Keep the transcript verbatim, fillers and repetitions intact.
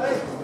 Hey!